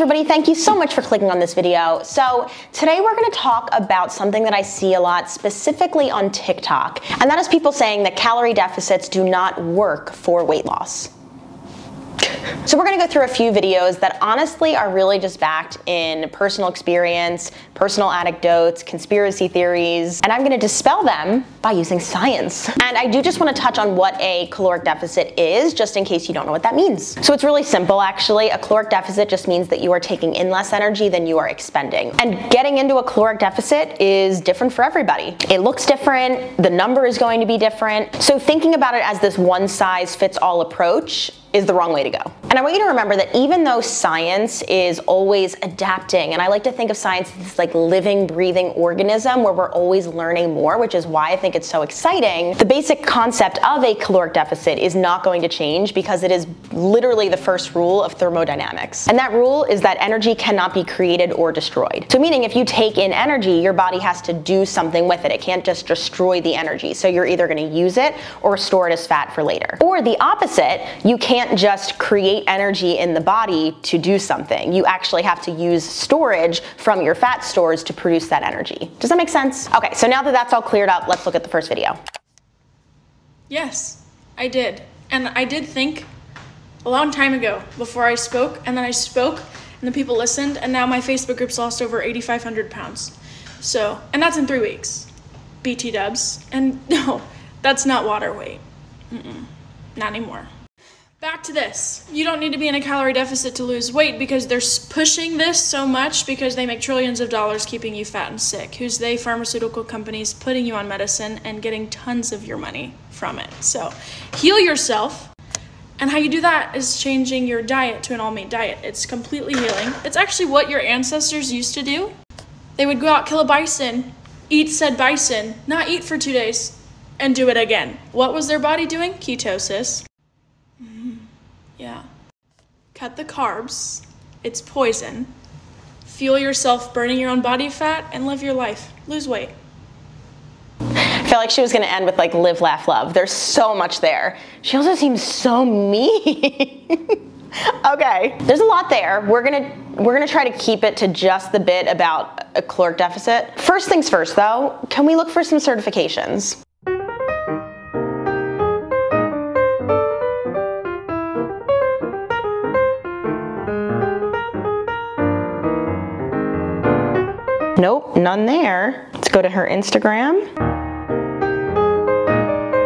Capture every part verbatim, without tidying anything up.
everybody, thank you so much for clicking on this video. So today we're gonna talk about something that I see a lot, specifically on TikTok, and that is people saying that calorie deficits do not work for weight loss. So we're gonna go through a few videos that honestly are really just backed in personal experience, personal anecdotes, conspiracy theories, and I'm gonna dispel them by using science. And I do just wanna touch on what a caloric deficit is, just in case you don't know what that means. So it's really simple, actually. A caloric deficit just means that you are taking in less energy than you are expending. And getting into a caloric deficit is different for everybody. It looks different, the number is going to be different. So thinking about it as this one-size-fits-all approach is the wrong way to go. And I want you to remember that even though science is always adapting, and I like to think of science as this like living, breathing organism where we're always learning more, which is why I think it's so exciting, the basic concept of a caloric deficit is not going to change because it is literally the first rule of thermodynamics. And that rule is that energy cannot be created or destroyed. So meaning if you take in energy, your body has to do something with it. It can't just destroy the energy. So you're either gonna use it or store it as fat for later. Or the opposite, you can't just create energy in the body to do something. You actually have to use storage from your fat stores to produce that energy. Does that make sense? Okay, so now that that's all cleared up, let's look at the first video. Yes, I did. And I did think a long time ago before I spoke, and then I spoke and the people listened, and now my Facebook group's lost over eighty-five hundred pounds. So, and that's in three weeks. B T dubs. And no, that's not water weight. Mm-mm, not anymore. Back to this. You don't need to be in a calorie deficit to lose weight because they're pushing this so much because they make trillions of dollars keeping you fat and sick. Who's they? Pharmaceutical companies putting you on medicine and getting tons of your money from it. So heal yourself. And how you do that is changing your diet to an all-meat diet. It's completely healing. It's actually what your ancestors used to do. They would go out, kill a bison, eat said bison, not eat for two days, and do it again. What was their body doing? Ketosis. Yeah. Cut the carbs. It's poison. Fuel yourself burning your own body fat and live your life. Lose weight. I feel like she was going to end with like live, laugh, love. There's so much there. She also seems so mean. Okay. There's a lot there. We're going to We're gonna try to keep it to just the bit about a caloric deficit. First things first though, can we look for some certifications? Nope, none there. Let's go to her Instagram.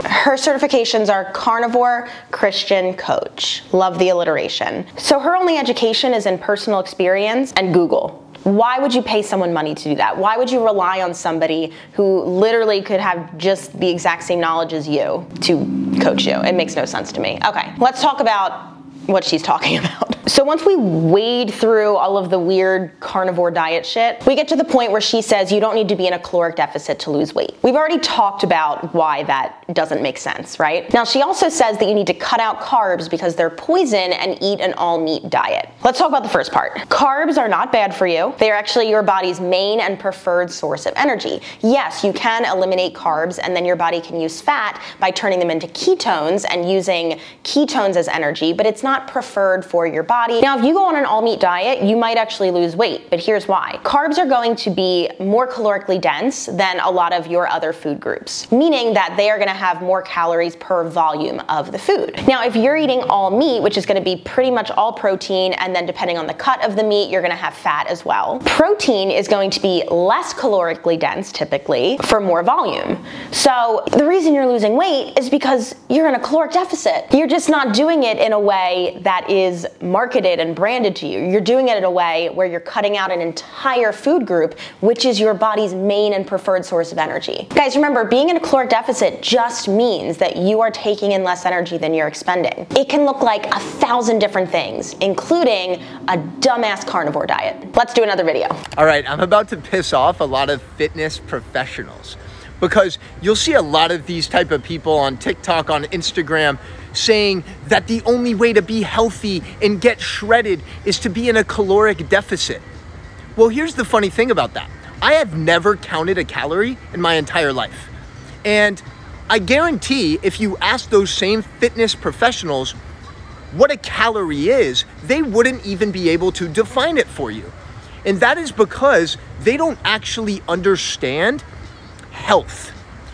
Her certifications are carnivore Christian coach. Love the alliteration. So her only education is in personal experience and Google. Why would you pay someone money to do that? Why would you rely on somebody who literally could have just the exact same knowledge as you to coach you? It makes no sense to me. Okay, let's talk about what she's talking about. So once we wade through all of the weird carnivore diet shit, we get to the point where she says you don't need to be in a caloric deficit to lose weight. We've already talked about why that doesn't make sense, right? Now she also says that you need to cut out carbs because they're poison and eat an all-meat diet. Let's talk about the first part. Carbs are not bad for you. They are actually your body's main and preferred source of energy. Yes, you can eliminate carbs and then your body can use fat by turning them into ketones and using ketones as energy, but it's not preferred for your body. Now, if you go on an all-meat diet, you might actually lose weight, but here's why. Carbs are going to be more calorically dense than a lot of your other food groups, meaning that they are gonna have more calories per volume of the food. Now, if you're eating all meat, which is gonna be pretty much all protein, and then depending on the cut of the meat, you're gonna have fat as well. Protein is going to be less calorically dense, typically, for more volume. So the reason you're losing weight is because you're in a caloric deficit. You're just not doing it in a way that is marketed marketed and branded to you. You're doing it in a way where you're cutting out an entire food group, which is your body's main and preferred source of energy. Guys, remember, being in a caloric deficit just means that you are taking in less energy than you're expending. It can look like a thousand different things, including a dumbass carnivore diet. Let's do another video. All right, I'm about to piss off a lot of fitness professionals because you'll see a lot of these type of people on TikTok, on Instagram, saying that the only way to be healthy and get shredded is to be in a caloric deficit. Well, here's the funny thing about that. I have never counted a calorie in my entire life. And I guarantee if you ask those same fitness professionals, what a calorie is, they wouldn't even be able to define it for you. And that is because they don't actually understand health.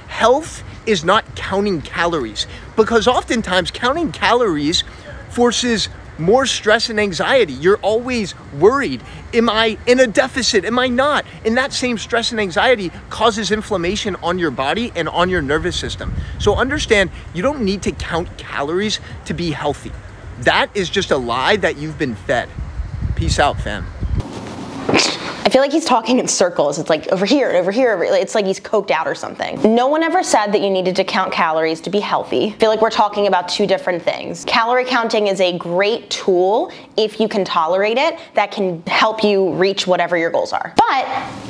Health is not counting calories, because oftentimes counting calories forces more stress and anxiety. You're always worried. Am I in a deficit? Am I not? And that same stress and anxiety causes inflammation on your body and on your nervous system. So understand, you don't need to count calories to be healthy. That is just a lie that you've been fed. Peace out, fam. I feel like he's talking in circles. It's like over here, over here, over, it's like he's coked out or something. No one ever said that you needed to count calories to be healthy. I feel like we're talking about two different things. Calorie counting is a great tool if you can tolerate it that can help you reach whatever your goals are. But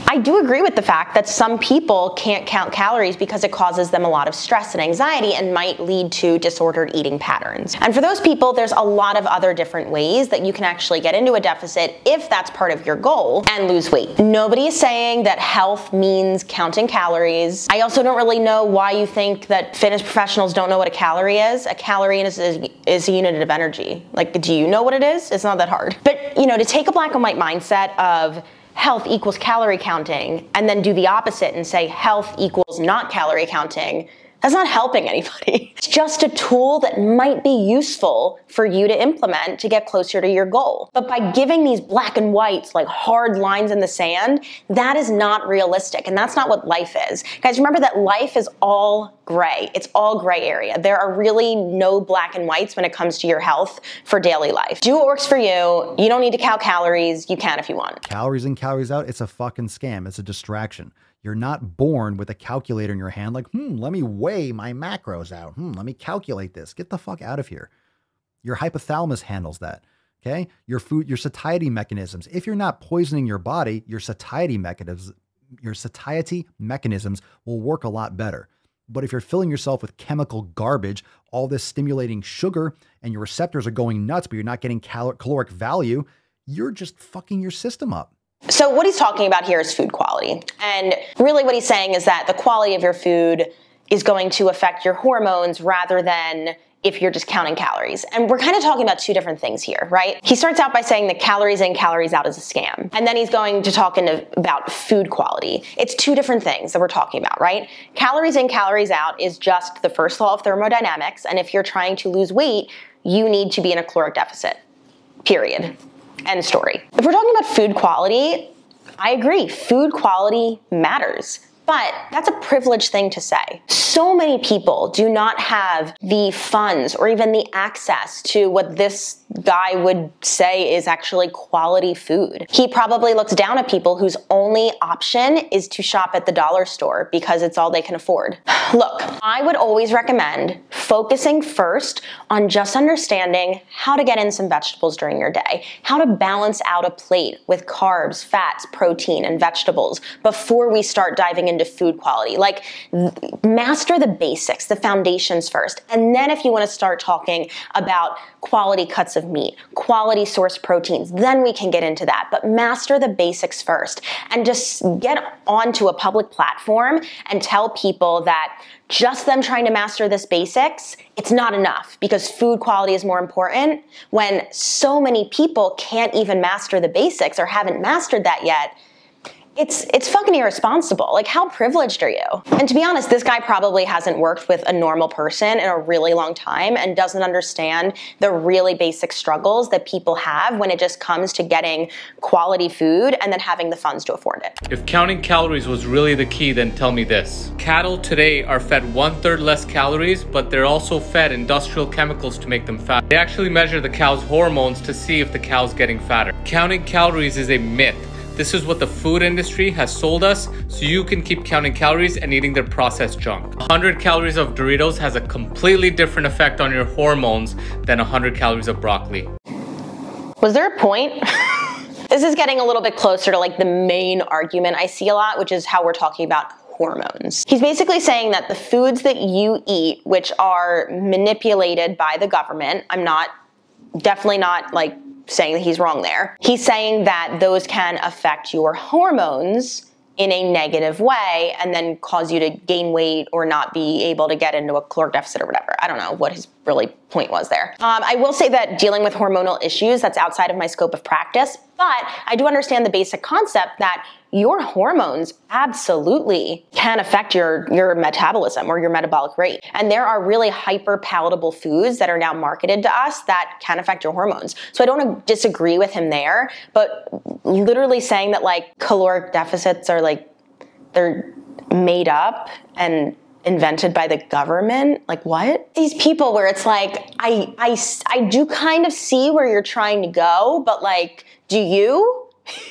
I do agree with the fact that some people can't count calories because it causes them a lot of stress and anxiety and might lead to disordered eating patterns. And for those people, there's a lot of other different ways that you can actually get into a deficit if that's part of your goal and lose weight. Nobody is saying that health means counting calories. I also don't really know why you think that fitness professionals don't know what a calorie is. A calorie is, is, is a unit of energy. Like, do you know what it is? It's not that hard. But, you know, to take a black and white mindset of health equals calorie counting and then do the opposite and say health equals not calorie counting, that's not helping anybody. It's just a tool that might be useful for you to implement to get closer to your goal. But by giving these black and whites, like hard lines in the sand, that is not realistic. And that's not what life is. Guys, remember that life is all gray. It's all gray area. There are really no black and whites when it comes to your health for daily life. Do what works for you. You don't need to count calories. You can if you want. Calories in, calories out, it's a fucking scam. It's a distraction. You're not born with a calculator in your hand like, hmm, let me weigh my macros out. Hmm, let me calculate this. Get the fuck out of here. Your hypothalamus handles that, okay? Your food, your satiety mechanisms. If you're not poisoning your body, your satiety mechanisms, your satiety mechanisms will work a lot better. But if you're filling yourself with chemical garbage, all this stimulating sugar, and your receptors are going nuts, but you're not getting cal- caloric value, you're just fucking your system up. So what he's talking about here is food quality. And really what he's saying is that the quality of your food is going to affect your hormones rather than if you're just counting calories. And we're kind of talking about two different things here, right? He starts out by saying that calories in, calories out is a scam. And then he's going to talk into, about food quality. It's two different things that we're talking about, right? Calories in, calories out is just the first law of thermodynamics. And if you're trying to lose weight, you need to be in a caloric deficit, period. End story. If we're talking about food quality, I agree, food quality matters, but that's a privileged thing to say. So many people do not have the funds or even the access to what this guy would say is actually quality food. He probably looks down at people whose only option is to shop at the dollar store because it's all they can afford. Look, I would always recommend focusing first on just understanding how to get in some vegetables during your day, how to balance out a plate with carbs, fats, protein, and vegetables before we start diving into food quality. Like, master the basics, the foundations first. And then if you want to start talking about quality cuts of meat, quality source proteins, then we can get into that. But master the basics first and just get onto a public platform and tell people that just them trying to master this basics, it's not enough because food quality is more important when so many people can't even master the basics or haven't mastered that yet. It's, it's fucking irresponsible. Like, how privileged are you? And to be honest, this guy probably hasn't worked with a normal person in a really long time and doesn't understand the really basic struggles that people have when it just comes to getting quality food and then having the funds to afford it. If counting calories was really the key, then tell me this. Cattle today are fed one third less calories, but they're also fed industrial chemicals to make them fat. They actually measure the cow's hormones to see if the cow's getting fatter. Counting calories is a myth. This is what the food industry has sold us, so you can keep counting calories and eating their processed junk. one hundred calories of Doritos has a completely different effect on your hormones than one hundred calories of broccoli. Was there a point? This is getting a little bit closer to like the main argument I see a lot, which is how we're talking about hormones. He's basically saying that the foods that you eat, which are manipulated by the government, I'm not, definitely not like saying that he's wrong there. He's saying that those can affect your hormones in a negative way and then cause you to gain weight or not be able to get into a caloric deficit or whatever. I don't know what his really point was there. Um, I will say that dealing with hormonal issues, that's outside of my scope of practice, but I do understand the basic concept that your hormones absolutely can affect your, your metabolism or your metabolic rate. And there are really hyper palatable foods that are now marketed to us that can affect your hormones. So I don't disagree with him there, but literally saying that like caloric deficits are like, they're made up and invented by the government, like what? These people where it's like, I, I, I do kind of see where you're trying to go, but like, do you?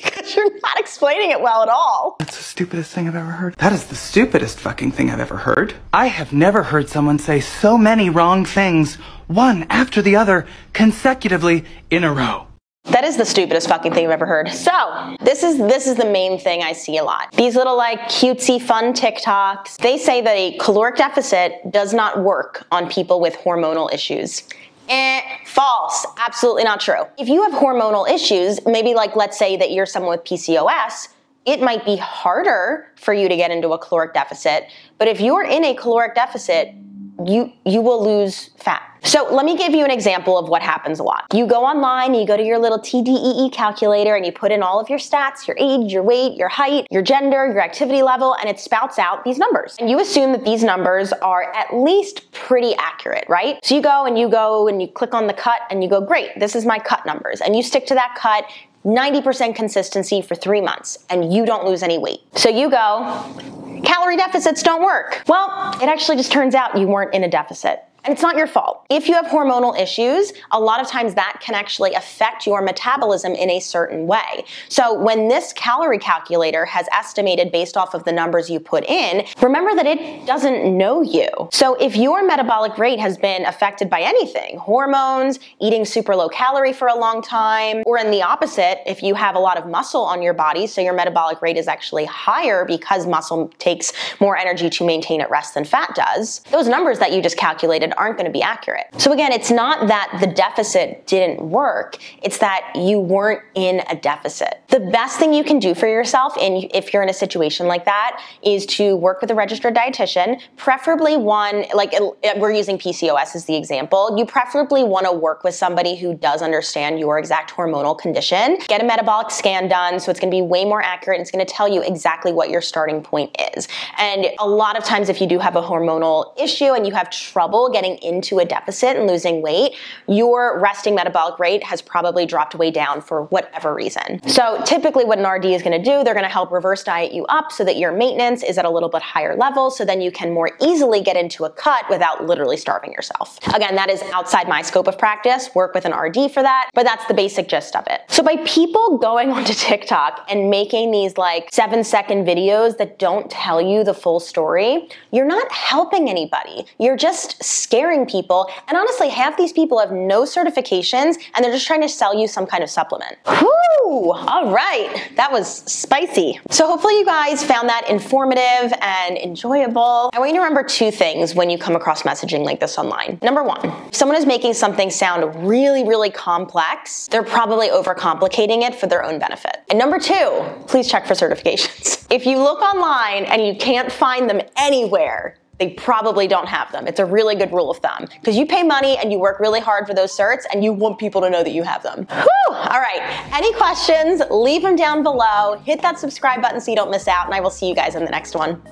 Because you're not explaining it well at all. That's the stupidest thing I've ever heard. That is the stupidest fucking thing I've ever heard. I have never heard someone say so many wrong things, one after the other, consecutively in a row. That is the stupidest fucking thing I've ever heard. So this is this is the main thing I see a lot. These little like cutesy fun TikToks. They say that a caloric deficit does not work on people with hormonal issues. Eh, false, absolutely not true. If you have hormonal issues, maybe like let's say that you're someone with P C O S, it might be harder for you to get into a caloric deficit, but if you're in a caloric deficit, you you will lose fat. So let me give you an example of what happens a lot. You go online, you go to your little T D E E calculator and you put in all of your stats, your age, your weight, your height, your gender, your activity level, and it spouts out these numbers. And you assume that these numbers are at least pretty accurate, right? So you go and you go and you click on the cut and you go, great, this is my cut numbers. And you stick to that cut, ninety percent consistency for three months and you don't lose any weight. So you go, calorie deficits don't work. Well, it actually just turns out you weren't in a deficit. And it's not your fault. If you have hormonal issues, a lot of times that can actually affect your metabolism in a certain way. So when this calorie calculator has estimated based off of the numbers you put in, remember that it doesn't know you. So if your metabolic rate has been affected by anything, hormones, eating super low calorie for a long time, or in the opposite, if you have a lot of muscle on your body, so your metabolic rate is actually higher because muscle takes more energy to maintain at rest than fat does, those numbers that you just calculated aren't going to be accurate. So again, it's not that the deficit didn't work, it's that you weren't in a deficit. The best thing you can do for yourself in, if you're in a situation like that, is to work with a registered dietitian, preferably one, like we're using P C O S as the example, you preferably want to work with somebody who does understand your exact hormonal condition, get a metabolic scan done so it's going to be way more accurate and it's going to tell you exactly what your starting point is. And a lot of times if you do have a hormonal issue and you have trouble getting into a deficit and losing weight, your resting metabolic rate has probably dropped way down for whatever reason. So typically what an R D is going to do, they're going to help reverse diet you up so that your maintenance is at a little bit higher level, so then you can more easily get into a cut without literally starving yourself. Again, that is outside my scope of practice, work with an R D for that, but that's the basic gist of it. So by people going onto TikTok and making these like seven second videos that don't tell you the full story, you're not helping anybody. You're just scared scaring people, and honestly, half these people have no certifications and they're just trying to sell you some kind of supplement. Whoo! All right, that was spicy. So hopefully you guys found that informative and enjoyable. I want you to remember two things when you come across messaging like this online. Number one, if someone is making something sound really, really complex, they're probably overcomplicating it for their own benefit. And number two, please check for certifications. If you look online and you can't find them anywhere, they probably don't have them. It's a really good rule of thumb because you pay money and you work really hard for those certs and you want people to know that you have them. Whew! All right, any questions, leave them down below, hit that subscribe button so you don't miss out, and I will see you guys in the next one.